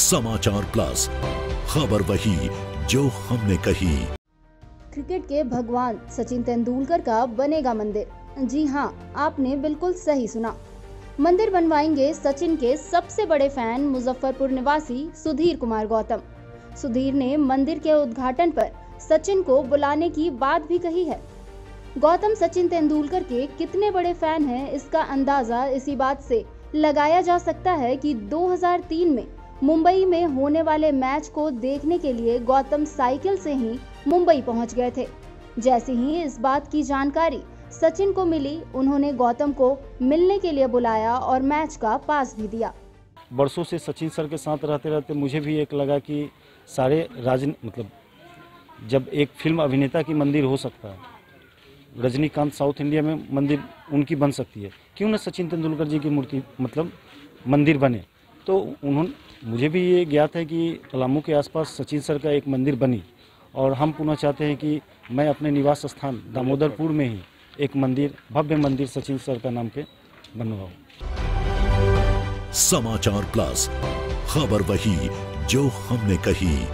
समाचार प्लास, खबर वही जो हमने कही। क्रिकेट के भगवान सचिन तेंदुलकर का बनेगा मंदिर। जी हां, आपने बिल्कुल सही सुना, मंदिर बनवाएंगे सचिन के सबसे बड़े फैन मुजफ्फरपुर निवासी सुधीर कुमार गौतम। सुधीर ने मंदिर के उद्घाटन पर सचिन को बुलाने की बात भी कही है। गौतम सचिन तेंदुलकर के कितने बड़े फैन हैं, इसका अंदाजा इसी बात से लगाया जा सकता है कि 2003 में मुंबई में होने वाले मैच को देखने के लिए गौतम साइकिल से ही मुंबई पहुंच गए थे। जैसे ही इस बात की जानकारी सचिन को मिली, उन्होंने गौतम को मिलने के लिए बुलाया और मैच का पास भी दिया। बरसों से सचिन सर के साथ रहते रहते मुझे भी एक लगा कि सारे जब एक फिल्म अभिनेता की मंदिर हो सकता है, रजनीकांत साउथ इंडिया में मंदिर उनकी बन सकती है, क्यों ना सचिन तेंदुलकर जी की मूर्ति मंदिर बने। तो उन्होंने मुझे भी ये ज्ञात है कि पलामू के आसपास सचिन सर का एक मंदिर बनी और हम पुनः चाहते हैं कि मैं अपने निवास स्थान दामोदरपुर में ही एक मंदिर, भव्य मंदिर सचिन सर का नाम पे बनवाऊं। समाचार प्लस, खबर वही जो हमने कही।